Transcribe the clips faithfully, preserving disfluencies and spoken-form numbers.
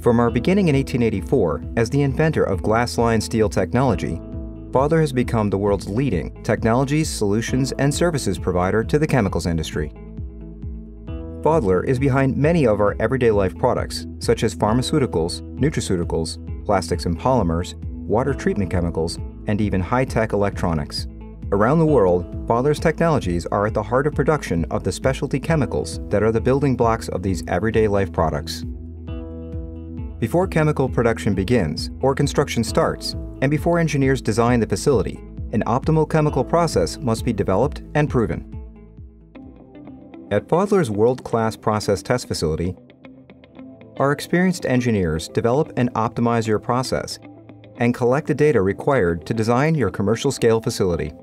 From our beginning in eighteen eighty-four as the inventor of glass-lined steel technology, Father has become the world's leading technologies, solutions, and services provider to the chemicals industry. Fadler is behind many of our everyday life products, such as pharmaceuticals, nutraceuticals, plastics and polymers, water treatment chemicals, and even high-tech electronics. Around the world, Fadler's technologies are at the heart of production of the specialty chemicals that are the building blocks of these everyday life products. Before chemical production begins or construction starts, and before engineers design the facility, an optimal chemical process must be developed and proven. At Fadler's world-class process test facility, our experienced engineers develop and optimize your process and collect the data required to design your commercial scale facility.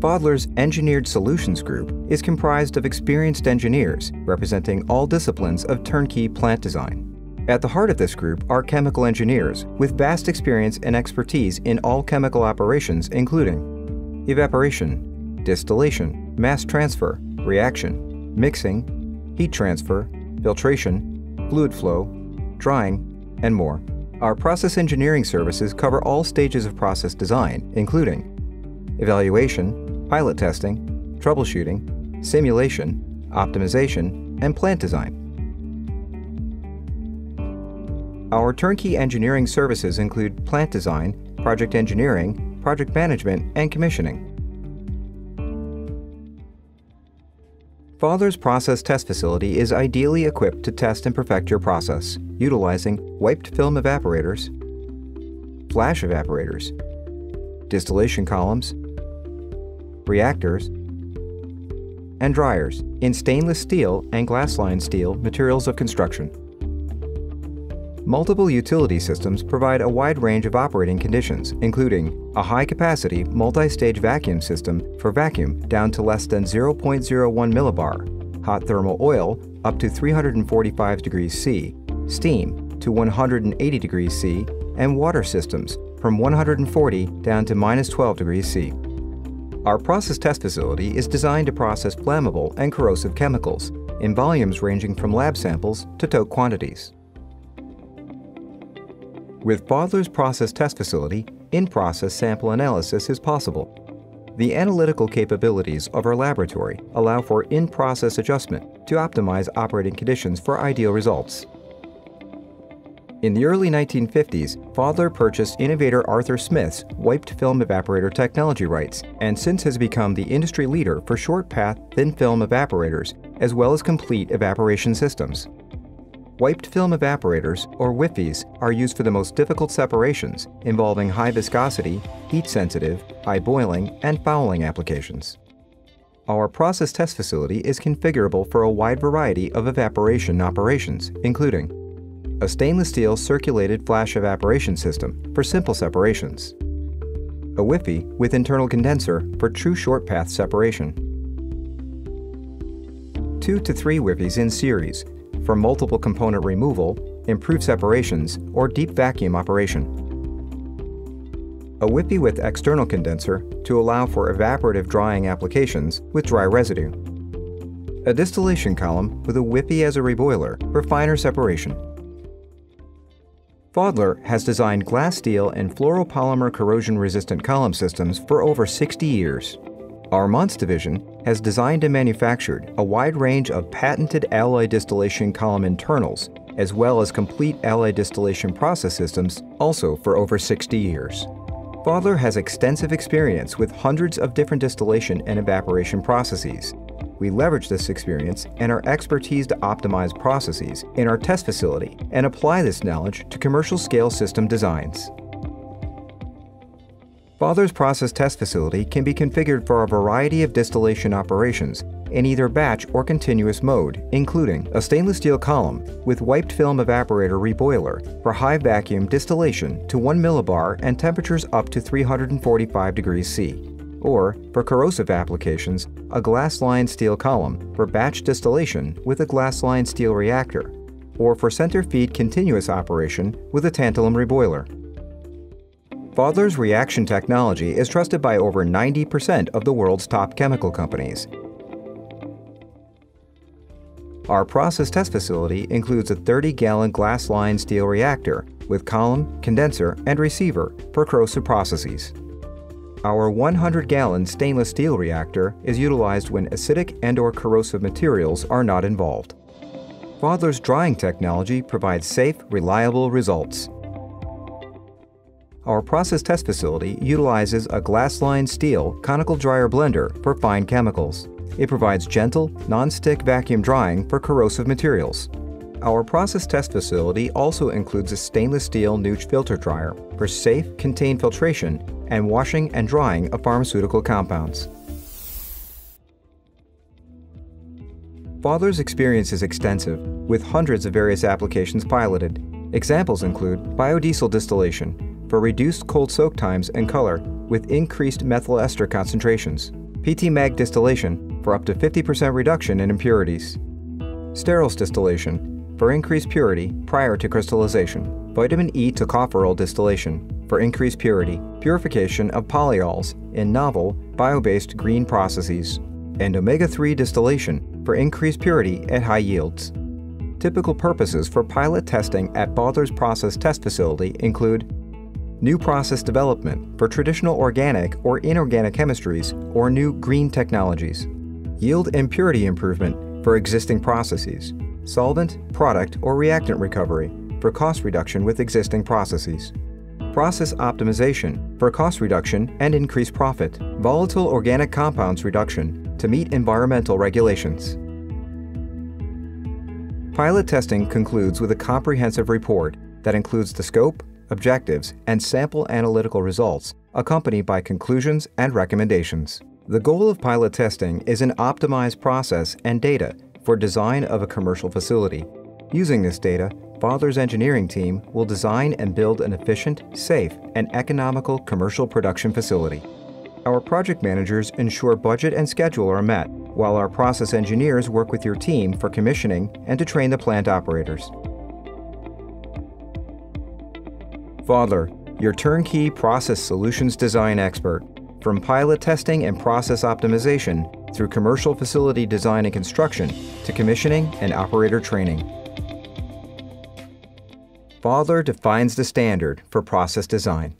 Fadler's Engineered Solutions Group is comprised of experienced engineers representing all disciplines of turnkey plant design. At the heart of this group are chemical engineers with vast experience and expertise in all chemical operations, including evaporation, distillation, mass transfer, reaction, mixing, heat transfer, filtration, fluid flow, drying, and more. Our process engineering services cover all stages of process design, including evaluation, pilot testing, troubleshooting, simulation, optimization, and plant design. Our turnkey engineering services include plant design, project engineering, project management, and commissioning. Fadler's process test facility is ideally equipped to test and perfect your process, utilizing wiped film evaporators, flash evaporators, distillation columns, reactors, and dryers in stainless steel and glass-lined steel materials of construction. Multiple utility systems provide a wide range of operating conditions, including a high-capacity multi-stage vacuum system for vacuum down to less than zero point zero one millibar, hot thermal oil up to three hundred forty-five degrees C, steam to one hundred eighty degrees C, and water systems from one hundred forty down to minus twelve degrees C. Our process test facility is designed to process flammable and corrosive chemicals in volumes ranging from lab samples to tote quantities. With Fadler's process test facility, in-process sample analysis is possible. The analytical capabilities of our laboratory allow for in-process adjustment to optimize operating conditions for ideal results. In the early nineteen fifties, Fadler purchased innovator Arthur Smith's wiped film evaporator technology rights, and since has become the industry leader for short-path thin-film evaporators, as well as complete evaporation systems. Wiped film evaporators, or W I F Is, are used for the most difficult separations, involving high viscosity, heat-sensitive, high boiling, and fouling applications. Our process test facility is configurable for a wide variety of evaporation operations, including a stainless steel circulated flash evaporation system for simple separations, a W I F I with internal condenser for true short path separation, two to three W I F Is in series for multiple component removal, improved separations, or deep vacuum operation, a W I F I with external condenser to allow for evaporative drying applications with dry residue, a distillation column with a W I F I as a reboiler for finer separation. Fadler has designed glass steel and fluoropolymer corrosion-resistant column systems for over sixty years. Our Armonts division has designed and manufactured a wide range of patented alloy distillation column internals, as well as complete alloy distillation process systems, also for over sixty years. Fadler has extensive experience with hundreds of different distillation and evaporation processes. We leverage this experience and our expertise to optimize processes in our test facility and apply this knowledge to commercial scale system designs. Fadler's process test facility can be configured for a variety of distillation operations in either batch or continuous mode, including a stainless steel column with wiped film evaporator reboiler for high vacuum distillation to one millibar and temperatures up to three hundred forty-five degrees C. Or, for corrosive applications, a glass-lined steel column for batch distillation with a glass-lined steel reactor, or for center feed continuous operation with a tantalum reboiler. Fadler's reaction technology is trusted by over ninety percent of the world's top chemical companies. Our process test facility includes a thirty gallon glass lined steel reactor with column, condenser, and receiver for corrosive processes. Our one hundred gallon stainless steel reactor is utilized when acidic and/or corrosive materials are not involved. Fodler's drying technology provides safe, reliable results. Our process test facility utilizes a glass-lined steel conical dryer blender for fine chemicals. It provides gentle, non-stick vacuum drying for corrosive materials. Our process test facility also includes a stainless steel Nuge filter dryer for safe, contained filtration and washing and drying of pharmaceutical compounds. Fodler's experience is extensive, with hundreds of various applications piloted. Examples include biodiesel distillation, for reduced cold soak times and color with increased methyl ester concentrations. P T M A G distillation for up to fifty percent reduction in impurities. Sterols distillation for increased purity prior to crystallization. Vitamin E tocopherol distillation for increased purity, purification of polyols in novel bio-based green processes. And omega three distillation for increased purity at high yields. Typical purposes for pilot testing at Fodler's Process Test Facility include new process development for traditional organic or inorganic chemistries or new green technologies, yield and purity improvement for existing processes, solvent, product, or reactant recovery for cost reduction with existing processes, process optimization for cost reduction and increased profit, volatile organic compounds reduction to meet environmental regulations. Pilot testing concludes with a comprehensive report that includes the scope, objectives, and sample analytical results, accompanied by conclusions and recommendations. The goal of pilot testing is an optimized process and data for design of a commercial facility. Using this data, Fodler's engineering team will design and build an efficient, safe, and economical commercial production facility. Our project managers ensure budget and schedule are met, while our process engineers work with your team for commissioning and to train the plant operators. Fodler, your turnkey process solutions design expert. From pilot testing and process optimization through commercial facility design and construction to commissioning and operator training. Fodler defines the standard for process design.